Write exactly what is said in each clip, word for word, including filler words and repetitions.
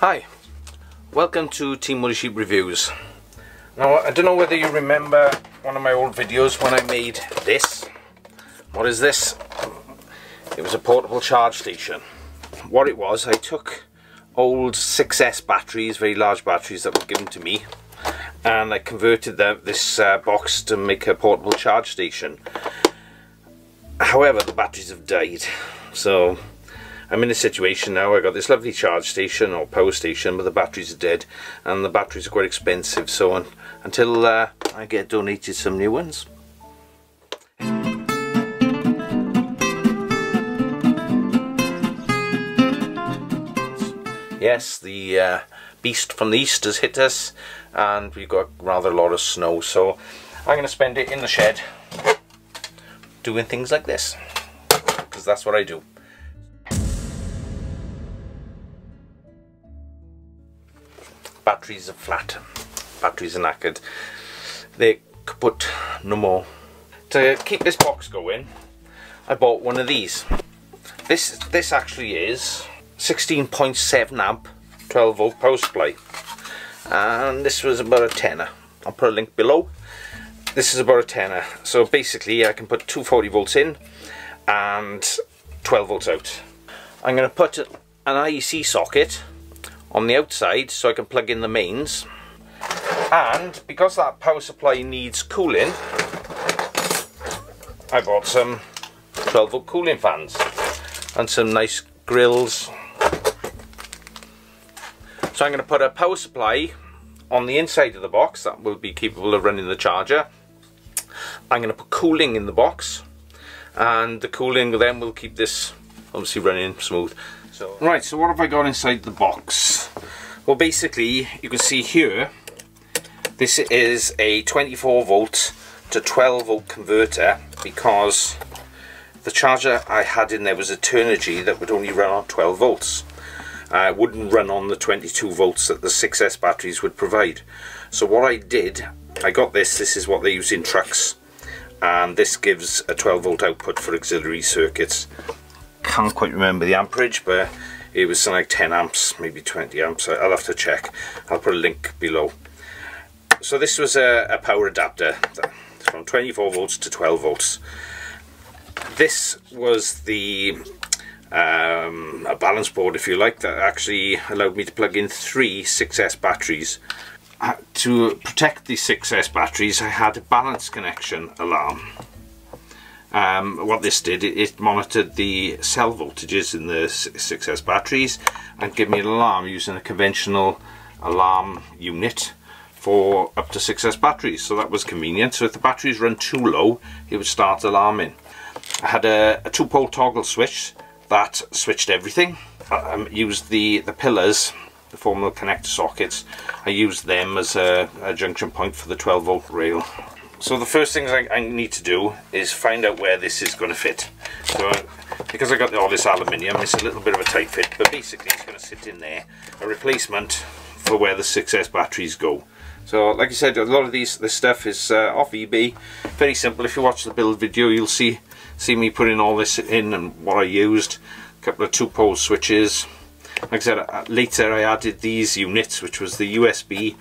Hi, welcome to Team Woody Sheep Reviews. Now, I don't know whether you remember one of my old videos when I made this. What is this? It was a portable charge station. What it was, I took old six S batteries, very large batteries that were given to me, and I converted the, this uh, box to make a portable charge station. However, the batteries have died, so I'm in a situation now. I got this lovely charge station or power station, but the batteries are dead, and the batteries are quite expensive. So un until uh, I get donated some new ones. Yes, the uh, beast from the east has hit us, and we've got rather a lot of snow. So I'm going to spend it in the shed doing things like this, because that's what I do. Batteries are flat, batteries are knackered, they could put no more. To keep this box going, I bought one of these. This this actually is sixteen point seven amp twelve volt power supply, and this was about a tenner. I'll put a link below. This is about a tenner, so basically I can put two forty volts in and twelve volts out. I'm going to put an I E C socket on the outside so I can plug in the mains, and because that power supply needs cooling, I bought some twelve volt cooling fans and some nice grills. So I'm going to put a power supply on the inside of the box that will be capable of running the charger. I'm going to put cooling in the box, and the cooling then will keep this obviously running smooth. So, right, so what have I got inside the box? Well, basically, you can see here, this is a twenty-four volt to twelve volt converter, because the charger I had in there was a Turnigy that would only run on twelve volts. Uh, it wouldn't run on the twenty-two volts that the six S batteries would provide. So what I did, I got this, this is what they use in trucks, and this gives a twelve volt output for auxiliary circuits. Can't quite remember the amperage, but it was something like ten amps, maybe twenty amps. I'll have to check. I'll put a link below. So this was a, a power adapter from twenty-four volts to twelve volts. This was the um, a balance board, if you like, that actually allowed me to plug in three six S batteries. Uh, to protect the six S batteries, I had a balance connection alarm. Um, what this did, it, it monitored the cell voltages in the six S batteries and gave me an alarm using a conventional alarm unit for up to six S batteries. So that was convenient. So if the batteries run too low, it would start alarming. I had a, a two-pole toggle switch that switched everything. I um, used the, the pillars, the formal connector sockets, I used them as a, a junction point for the twelve volt rail. So the first thing I, I need to do is find out where this is going to fit. So uh, because I got all this aluminium, it's a little bit of a tight fit, but basically it's going to sit in there, a replacement for where the six S batteries go. So like I said, a lot of these this stuff is uh, off eBay. Very simple. If you watch the build video, you'll see see me putting all this in and what I used. A couple of two pole switches. Like I said, later I added these units, which was the U S B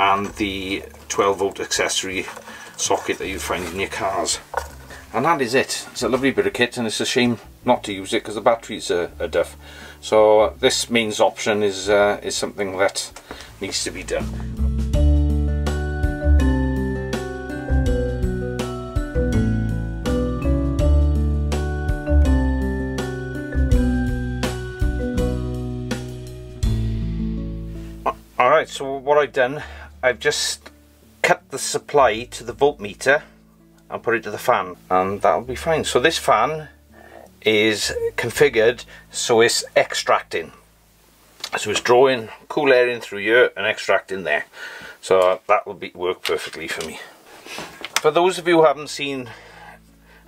and the twelve volt accessory socket that you find in your cars. And that is it. It's a lovely bit of kit, and it's a shame not to use it because the batteries are, are duff. So uh, this mains option is uh, is something that needs to be done. Alright, so what I've done, I've just cut the supply to the voltmeter and put it to the fan, and that'll be fine. So this fan is configured so it's extracting, so it's drawing cool air in through here and extracting there, so that will be work perfectly for me. For those of you who haven't seen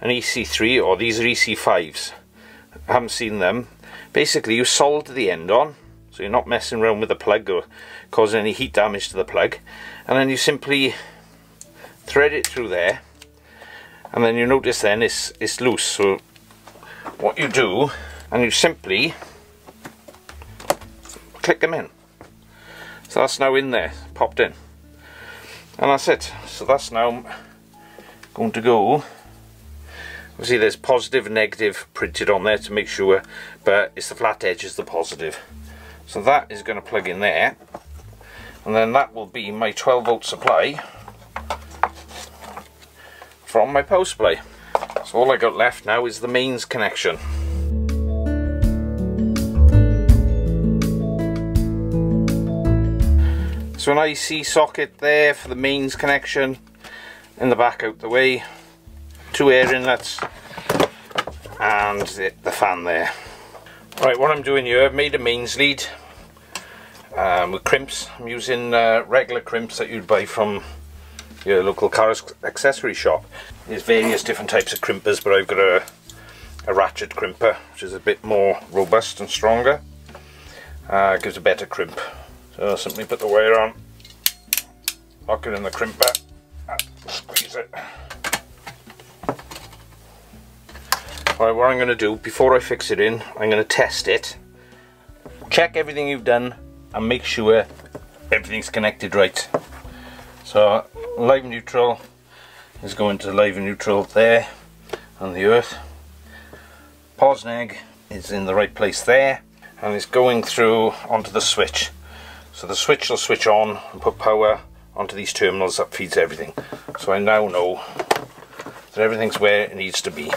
an E C three, or these are E C fives, haven't seen them, basically you solder the end on, so you're not messing around with the plug or causing any heat damage to the plug, and then you simply thread it through there, and then you notice then it's, it's loose. So what you do, and you simply click them in, So that's now in there, popped in. And that's it. So that's now going to go. Obviously there's positive and negative printed on there to make sure, but it's the flat edge is the positive. So that is going to plug in there. And then that will be my twelve volt supply from my power supply. So all I got left now is the mains connection. So an I E C socket there for the mains connection, in the back out the way, two air inlets and the, the fan there. Right, what I'm doing here, I've made a mains lead um, with crimps. I'm using uh, regular crimps that you'd buy from your local car accessory shop. There's various different types of crimpers, but I've got a, a ratchet crimper which is a bit more robust and stronger. Uh, gives a better crimp. So simply put the wire on, lock it in the crimper, and squeeze it. Alright, what I'm going to do, before I fix it in, I'm going to test it. Check everything you've done and make sure everything's connected right. So, live neutral is going to live neutral there, on the earth. Posneg is in the right place there, and it's going through onto the switch. So the switch will switch on and put power onto these terminals that feeds everything. So I now know that everything's where it needs to be.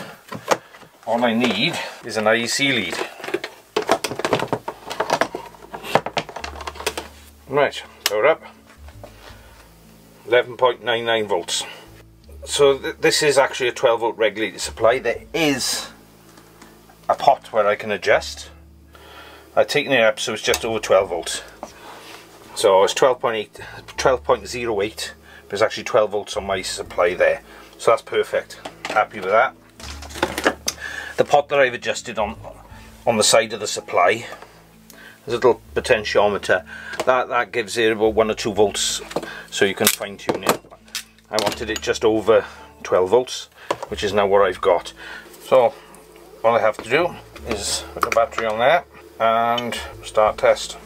All I need is an I E C lead. Right, power up. eleven point nine nine volts. So th this is actually a twelve volt regulated supply. There is a pot where I can adjust. I've taken it up so it's just over twelve volts. So it's twelve point zero eight, but it's actually twelve volts on my supply there. So that's perfect. Happy with that. The pot that I've adjusted on on the side of the supply, there's a little potentiometer. That that gives it about one or two volts, so you can fine tune it. I wanted it just over twelve volts, which is now what I've got. So all I have to do is put the battery on there and start test.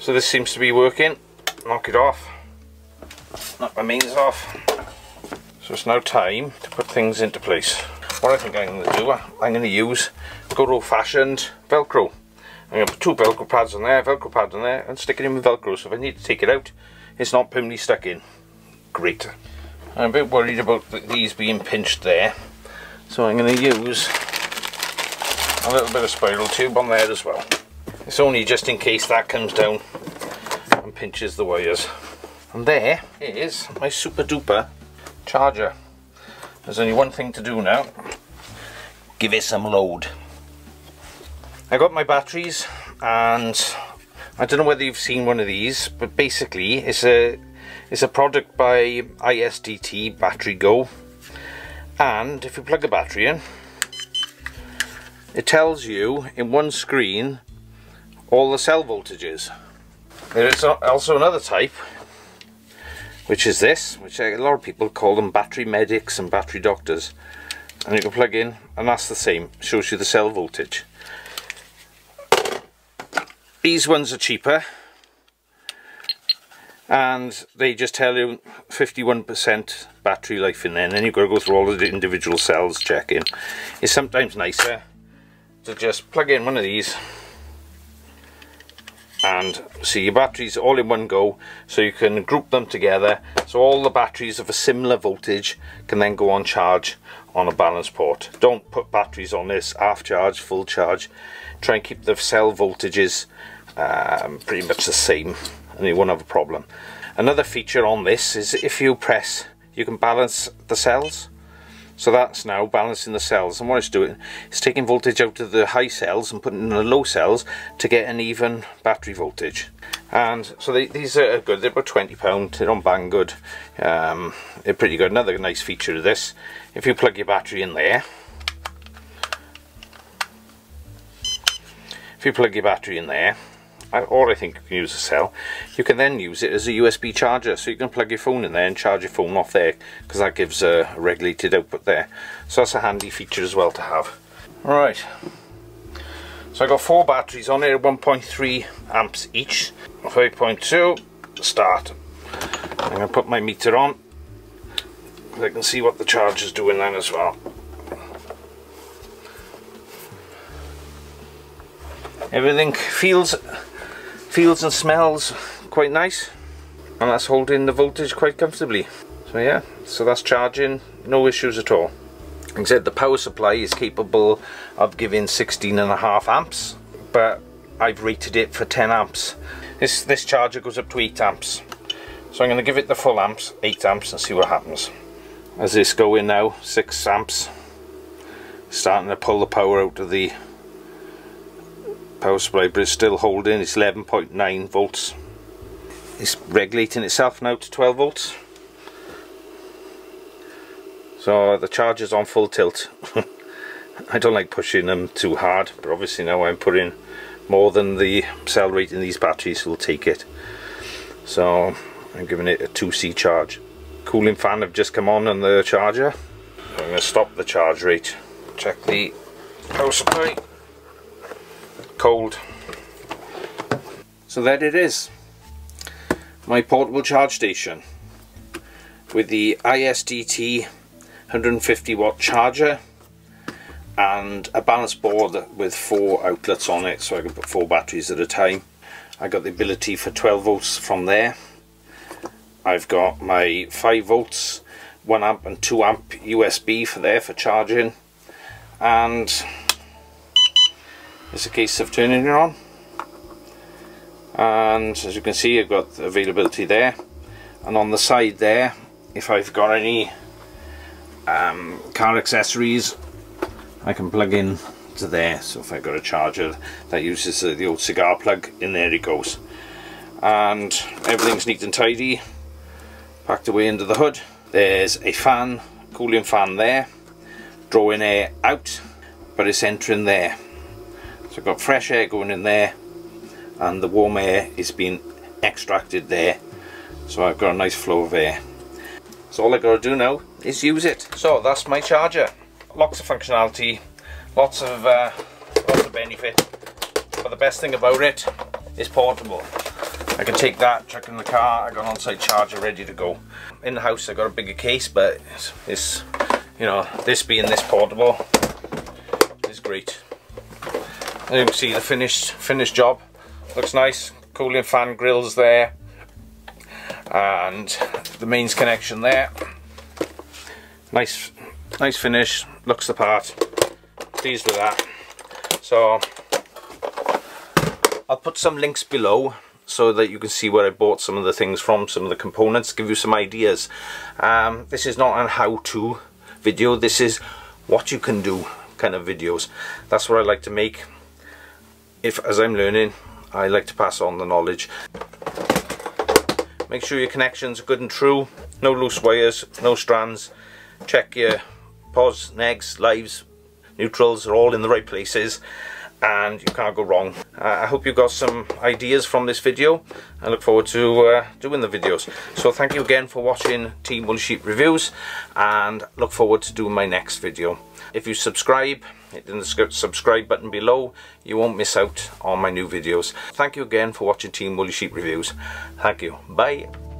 So this seems to be working. Knock it off. Knock my mains off. So it's now time to put things into place. What I think I'm going to do, I'm going to use good old-fashioned Velcro. I'm going to put two Velcro pads on there, Velcro pad on there, and stick it in with Velcro. So if I need to take it out, it's not permanently stuck in. Great. I'm a bit worried about these being pinched there, so I'm going to use a little bit of spiral tube on there as well. It's only just in case that comes down and pinches the wires. And there is my super duper charger. There's only one thing to do now. Give it some load. I got my batteries, and I don't know whether you've seen one of these, but basically it's a it's a product by I S D T, Battery Go. And if you plug the battery in, it tells you in one screen all the cell voltages. There is also another type, which is this, which a lot of people call them battery medics and battery doctors. And you can plug in, and that's the same, shows you the cell voltage. These ones are cheaper, and they just tell you fifty-one percent battery life in there, and then you've got to go through all of the individual cells checking. It's sometimes nicer to just plug in one of these and see your batteries all in one go, so you can group them together, so all the batteries of a similar voltage can then go on charge on a balance port. Don't put batteries on this half charge, full charge. Try and keep the cell voltages um, pretty much the same, and you won't have a problem. Another feature on this is if you press, you can balance the cells. So that's now balancing the cells, and what it's doing is taking voltage out of the high cells and putting it in the low cells to get an even battery voltage. And so they, these are good. They're about twenty pounds. They don't bang good. Um, they're pretty good. Another nice feature of this, if you plug your battery in there, if you plug your battery in there, or I think you can use a cell, you can then use it as a U S B charger, so you can plug your phone in there and charge your phone off there, because that gives a regulated output there. So that's a handy feature as well to have. Alright, so I got four batteries on here, one point three amps each, five point two, to start. I'm going to put my meter on so I can see what the charge is doing then as well. Everything feels feels and smells quite nice, and that's holding the voltage quite comfortably. So yeah, so that's charging, no issues at all. Like I said, the power supply is capable of giving sixteen and a half amps, but I've rated it for ten amps. This this charger goes up to eight amps. So I'm going to give it the full amps, eight amps, and see what happens. As this go in now, six amps. Starting to pull the power out of the power supply, but it's still holding. It's eleven point nine volts. It's regulating itself now to twelve volts. So the charger's on full tilt. I don't like pushing them too hard, but obviously now I'm putting more than the cell rate in these batteries will take it. So I'm giving it a two C charge. Cooling fan have just come on on the charger. I'm going to stop the charge rate. Check the power supply. Cold. So there it is. My portable charge station with the I S D T one hundred fifty watt charger and a ballast board with four outlets on it, so I can put four batteries at a time. I got the ability for twelve volts from there. I've got my five volts, one amp and two amp U S B for there for charging, and it's a case of turning it on, and as you can see I've got the availability there, and on the side there, if I've got any um, car accessories I can plug in to there. So if I've got a charger that uses the old cigar plug, in there it goes, and everything's neat and tidy. Packed away under the hood, there's a fan, cooling fan there, drawing air out, but it's entering there. So I've got fresh air going in there, and the warm air is being extracted there. So I've got a nice flow of air. So all I've got to do now is use it. So that's my charger. Lots of functionality, lots of, uh, lots of benefit, but the best thing about it is portable. I can take that, chuck in the car, I got an on-site charger ready to go. In the house I got a bigger case, but it's, it's you know, this being this portable is great. And you can see the finished finished job. Looks nice, cooling fan, grills there, and the mains connection there. Nice nice finish, looks the part. Pleased with that. So I'll put some links below, so that you can see where I bought some of the things from, some of the components, give you some ideas. Um, this is not a how-to video, this is what you can do kind of videos. That's what I like to make. If, as I'm learning, I like to pass on the knowledge. Make sure your connections are good and true, no loose wires, no strands. Check your pods, negs, lives, neutrals are all in the right places, and you can't go wrong. Uh, I hope you got some ideas from this video. I look forward to uh, doing the videos. So thank you again for watching Team Woody Sheep Reviews, and look forward to doing my next video. If you subscribe, hit the subscribe button below, you won't miss out on my new videos. Thank you again for watching Team Woody Sheep Reviews. Thank you. Bye.